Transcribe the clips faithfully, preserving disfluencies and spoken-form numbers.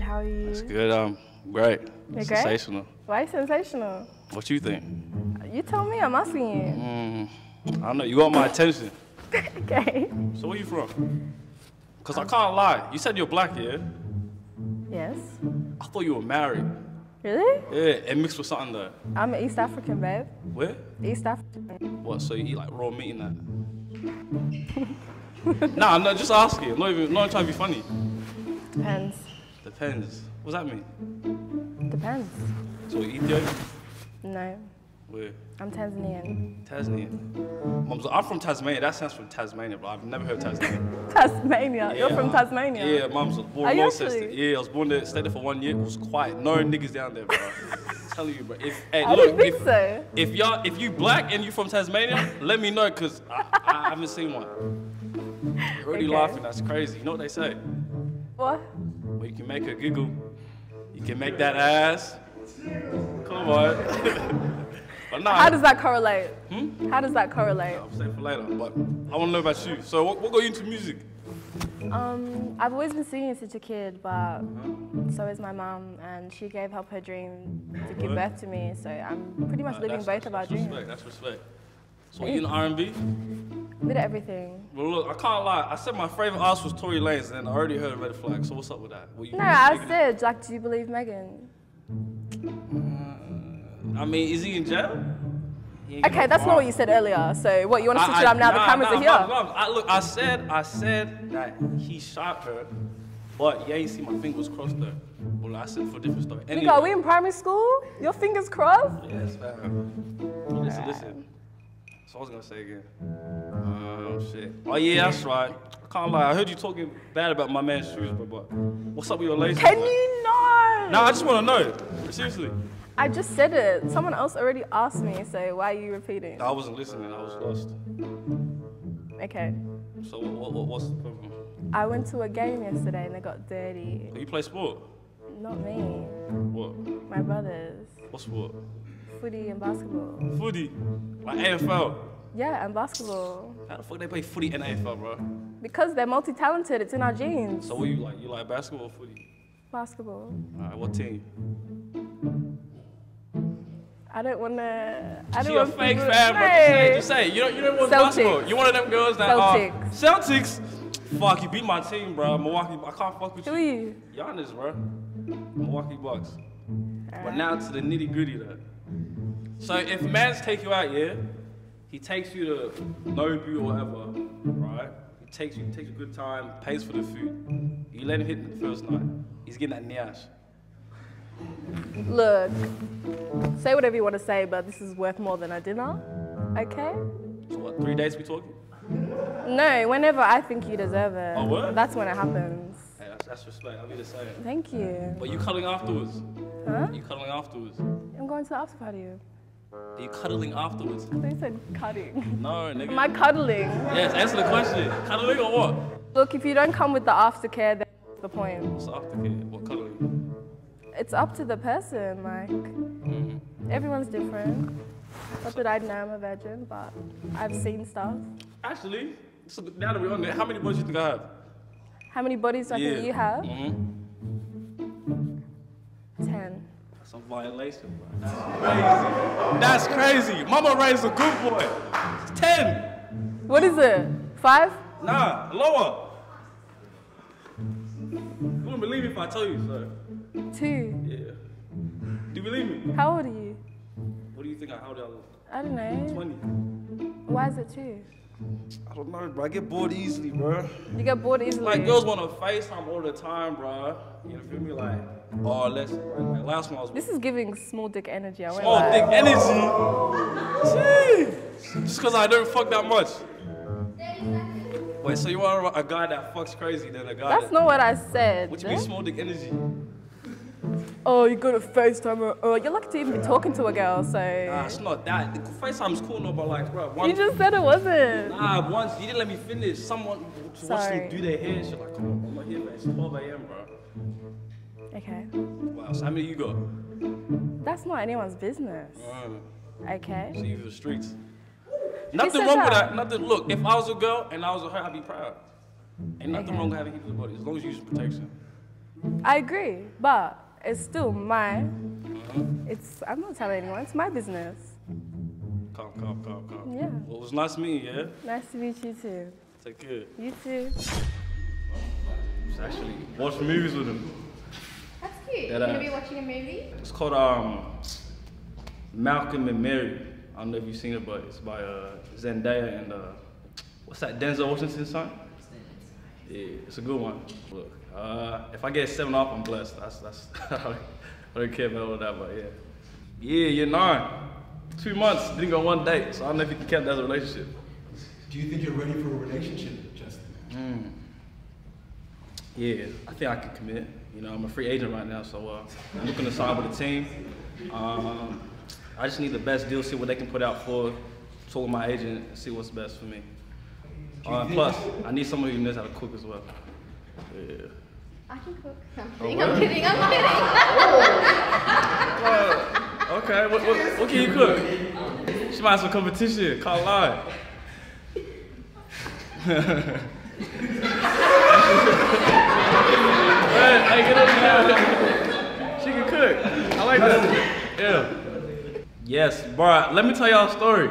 How are you? That's good. Um, great. You're sensational. Great? Why sensational? What you think? You tell me. I'm asking you. Mm, I don't know. You got my attention. Okay. So where you from? Cause I can't lie. You said you're black, yeah? Yes. I thought you were married. Really? Yeah, it mixed with something though. I'm East African, babe. Where? East African. What? So you eat like raw meat and that? Nah, no. Just ask you. Not even. Not trying to be funny. Depends. Depends. What's that mean? Depends. So Ethiopian? No. Where? I'm Tanzanian. Tanzanian. Mum's like, I'm from Tasmania. That sounds from Tasmania, bro. I've never heard Tasmania. Tasmania. Yeah. You're from Tasmania. Yeah, Mum's born in Manchester. Yeah, I was born there. Stayed there for one year. It was quiet. No niggas down there, bro. I'm telling you, bro. If hey, I look, didn't think if, so. If y'all, if you black and you from Tasmania, let me know, cause I, I haven't seen one. You're already okay. Laughing. That's crazy. You know what they say? What? Well, you can make her giggle. You can make that ass. Come on. But nah, how does that correlate? Hmm? How does that correlate? I'll say for later, but I want to know about you. So what, what got you into music? Um, I've always been singing since a kid, but so is my mum, and she gave up her dream to give birth to me. So I'm pretty much uh, living both of our dreams. That's respect, that's respect. So you in R and B? Did everything. Well, look, I can't lie. I said my favorite artist was Tory Lanez, and I already heard Red Flag. So what's up with that? What you no, I Megan? Said, like, do you believe Megan? Uh, I mean, is he in jail? He okay, that's not what you said earlier. So what you want to switch I, it up now? Nah, the cameras nah, are here. Nah, nah, I, look, I said, I said that he shot her, but yeah, you see, my fingers crossed though. Well, I said for a different story. Anyway. Nigga, are we in primary school? Your fingers crossed? Yes, fam. Listen, right. listen. So I was gonna say again. Oh shit. Oh yeah, that's right. I can't lie. I heard you talking bad about my man's shoes, bro. But what's up with your laces? Can bro? You know? No, I just wanna know. Seriously. I just said it. Someone else already asked me. So why are you repeating? I wasn't listening. I was lost. Okay. So what? what what's the problem? I went to a game yesterday and they got dirty. You play sport? Not me. What? My brothers. What sport? Footy and basketball. Footy? Like A F L? Yeah, and basketball. How the fuck they play footy and A F L, bro? Because they're multi-talented, it's in our genes. So what you like? You like basketball or footy? Basketball. Alright, what team? I don't wanna... I she don't a want fake fan, bro. Hey. Just say, just say. You don't, you don't want Celtics. Basketball. You're one of them girls that Celtics. are... Celtics. Celtics? Fuck, you beat my team, bro. Milwaukee, I can't fuck with Who you. Who are you? Giannis, bro. Milwaukee Bucks. Right. But now to the nitty gritty, though. So if man's take you out, yeah, he takes you to Nobu or whatever, right? He takes you, takes a good time, pays for the food. You let him hit him the first night. He's getting that nyash. Look, say whatever you want to say, but this is worth more than a dinner, okay? So what, three days we talking? No, whenever I think you deserve it. Oh, what? That's when it happens. Hey, that's, that's respect, I'll be the same. Thank you. But you cuddling afterwards? Huh? You cuddling afterwards? I'm going to the after party. Are you cuddling afterwards? They said cutting. No, nigga. Am I cuddling? Yes, answer the question. Cuddling or what? Look, if you don't come with the aftercare, then what's the point? What's aftercare? What cuddling? It's up to the person, like. Mm-hmm. Everyone's different. Not that I know I'm a virgin, but I've seen stuff. Actually, so now that we're on there, how many bodies do you think I have? How many bodies do I yeah. think you have? Mm-hmm. Ten. That's a violation, bro. That's crazy. That's crazy. Mama raised a good boy. It's ten. What is it? Five? Nah, lower. You wouldn't believe me if I tell you, so. Two. Yeah. Do you believe me? How old are you? What do you think? How old I look? I don't know. twenty. Why is it two? I don't know, bro. I get bored easily, bro. You get bored easily? Like, girls want to FaceTime all the time, bro. You know, feel me? Like, oh, let's... Like, last one I was... This is giving small dick energy, I won't Small lie. dick energy? Jeez. Just because I don't fuck that much. Wait, so you want a guy that fucks crazy than a guy That's that... not what I said. What do you mean small dick energy? Oh, you go to FaceTime or oh, you're lucky to even be talking to a girl, so... Nah, it's not that. FaceTime's cool, no, but like, bro, once... You just said it wasn't. Nah, once, you didn't let me finish. Someone to watch them do their hair, shit, like, come on, I'm not here, man. It's twelve A M, bro. Okay. Wow, so how many you got? That's not anyone's business. Mm. Okay. So you for the streets. Nothing wrong that. with that. Nothing. Look, if I was a girl and I was a her, I'd be proud. Ain't nothing okay. wrong with having people's body, as long as you use protection. I agree, but it's still my, it's, I'm not telling anyone, it's my business. Calm, calm, calm, calm. Yeah. Well, it was nice meeting you, yeah? Nice to meet you too. Take care. You too. Actually, watch movies with him. That's cute. That, uh, You're going to be watching a movie? It's called um, Malcolm and Mary. I don't know if you've seen it, but it's by uh, Zendaya and, uh, what's that, Denzel Washington's son? Yeah, it's a good one. Look, uh, if I get seven off, I'm blessed. That's, that's, I don't, I don't care about all that, but yeah. Yeah, you're nine. Two months, didn't go one date, so I don't know if you can count that as a relationship. Do you think you're ready for a relationship, Justin? Mm. Yeah, I think I could commit. You know, I'm a free agent right now, so uh, I'm looking to sign with a team. Um, I just need the best deal, see what they can put out for, talk with my agent, and see what's best for me. Uh, plus, I need someone who knows how to cook as well. Yeah. I can cook. I'm kidding, oh, I'm kidding, I'm kidding. Well, okay, what, what, what can you cook? She might have some competition, can't lie. Hey, get up now. She can cook. I like that. Yeah. Yes, bro, let me tell y'all a story.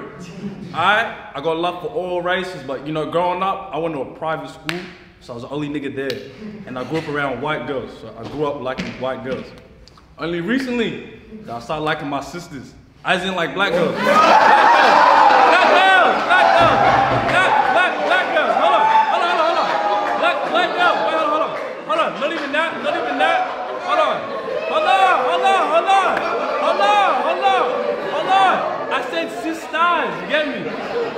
I, I got love for all races, but you know, growing up, I went to a private school, so I was the only nigga there. And I grew up around white girls, so I grew up liking white girls. Only recently, I started liking my sisters. I didn't like black girls. Black girls! Black girls! Black girls! Black, black, black girls! Hold on, hold on, hold on, hold on! Black, black girls! Wait, hold on, hold on! Not even that, not even that! Hold on! Hold on, hold on, hold on! Hold on, hold on, hold on! I said sisters, you get me?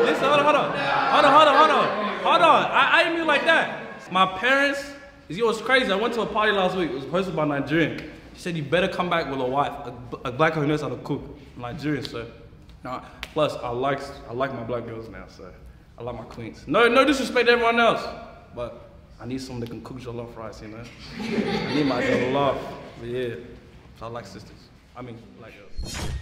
Listen, hold on, hold on, hold on, hold on, hold on. Hold on. I, I didn't mean like that. My parents, it was crazy. I went to a party last week. It was hosted by a Nigerian. She said, you better come back with a wife, a, a black girl who knows how to cook. I'm Nigerian, so. Nah. Plus, I like, I like my black girls now, so. I like my queens. No, no disrespect to everyone else, but I need someone that can cook jollof rice, you know? I need my jollof, but yeah. So I like sisters. I mean, black girls.